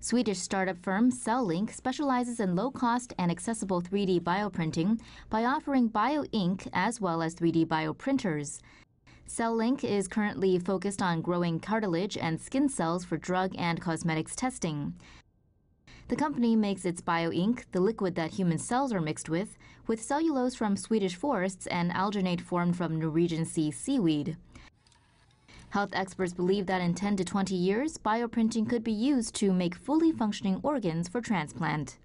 Swedish startup firm Cellink specializes in low-cost and accessible 3D bioprinting by offering bioink as well as 3D bioprinters. Cellink is currently focused on growing cartilage and skin cells for drug and cosmetics testing. The company makes its bioink, the liquid that human cells are mixed with cellulose from Swedish forests and alginate formed from Norwegian Sea seaweed. Health experts believe that in 10 to 20 years, bioprinting could be used to make fully functioning organs for transplant.